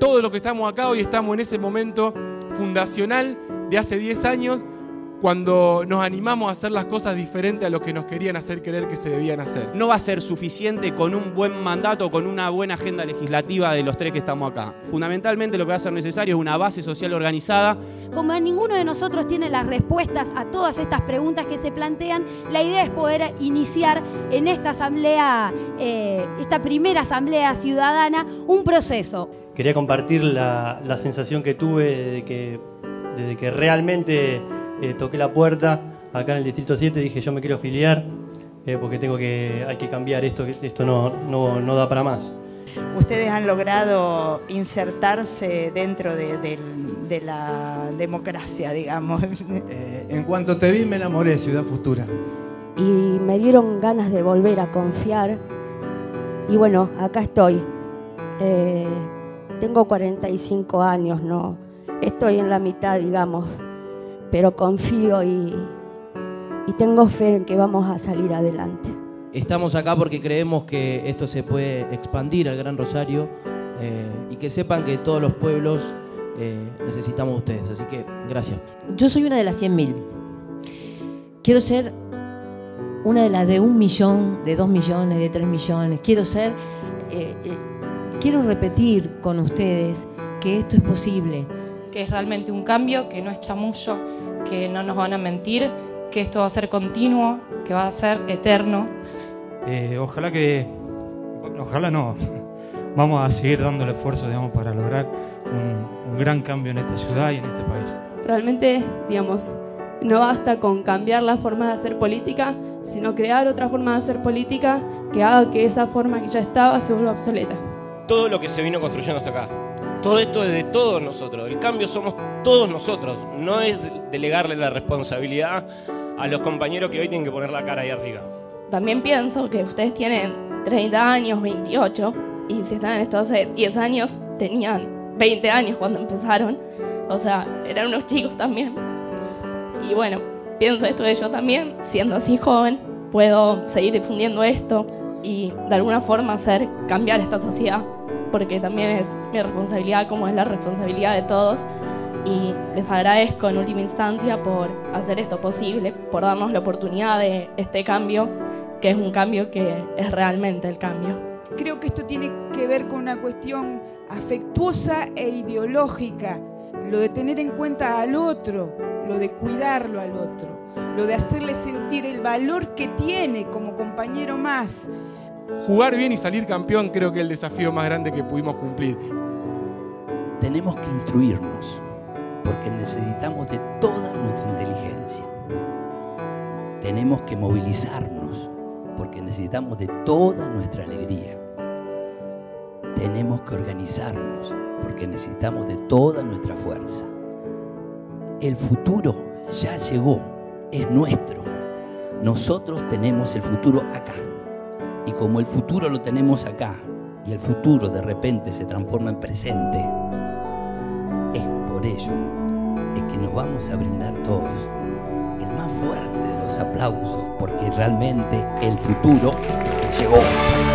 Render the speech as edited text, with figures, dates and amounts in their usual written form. todos los que estamos acá hoy estamos en ese momento fundacional de hace 10 años, cuando nos animamos a hacer las cosas diferentes a lo que nos querían hacer creer que se debían hacer. No va a ser suficiente con un buen mandato, con una buena agenda legislativa de los tres que estamos acá. Fundamentalmente lo que va a ser necesario es una base social organizada. Como ninguno de nosotros tiene las respuestas a todas estas preguntas que se plantean, la idea es poder iniciar en esta asamblea, esta primera asamblea ciudadana, un proceso. Quería compartir la sensación que tuve desde que realmente toqué la puerta acá en el Distrito 7, dije yo me quiero afiliar porque hay que cambiar esto, esto no da para más. Ustedes han logrado insertarse dentro de la democracia, digamos. En cuanto te vi me enamoré, Ciudad Futura. Y me dieron ganas de volver a confiar y bueno, acá estoy. Tengo 45 años, ¿no? Estoy en la mitad, digamos. Pero confío y tengo fe en que vamos a salir adelante. Estamos acá porque creemos que esto se puede expandir al Gran Rosario y que sepan que todos los pueblos necesitamos a ustedes, así que gracias. Yo soy una de las 100.000. Quiero ser una de las de 1 millón, de 2 millones, de 3 millones. Quiero ser, quiero repetir con ustedes que esto es posible, que es realmente un cambio, que no es chamullo, que no nos van a mentir, que esto va a ser continuo, que va a ser eterno. Vamos a seguir dando el esfuerzo, digamos, para lograr un gran cambio en esta ciudad y en este país. Realmente, digamos, no basta con cambiar las formas de hacer política, sino crear otra forma de hacer política que haga que esa forma que ya estaba se vuelva obsoleta. Todo lo que se vino construyendo hasta acá, todo esto es de todos nosotros, el cambio somos todos nosotros, no es delegarle la responsabilidad a los compañeros que hoy tienen que poner la cara ahí arriba. También pienso que ustedes tienen 30 años, 28, y si están en esto hace 10 años, tenían 20 años cuando empezaron, o sea, eran unos chicos también. Y bueno, pienso esto de yo también, siendo así joven, puedo seguir difundiendo esto y de alguna forma hacer cambiar esta sociedad, porque también es mi responsabilidad como es la responsabilidad de todos y les agradezco en última instancia por hacer esto posible, por darnos la oportunidad de este cambio, que es un cambio que es realmente el cambio. Creo que esto tiene que ver con una cuestión afectuosa e ideológica, lo de tener en cuenta al otro, lo de cuidarlo al otro, lo de hacerle sentir el valor que tiene como compañero más. Jugar bien y salir campeón creo que es el desafío más grande que pudimos cumplir. Tenemos que instruirnos, porque necesitamos de toda nuestra inteligencia. Tenemos que movilizarnos, porque necesitamos de toda nuestra alegría. Tenemos que organizarnos, porque necesitamos de toda nuestra fuerza. El futuro ya llegó, es nuestro. Nosotros tenemos el futuro acá. Y como el futuro lo tenemos acá, y el futuro de repente se transforma en presente, es por ello es que nos vamos a brindar todos el más fuerte de los aplausos, porque realmente el futuro llegó.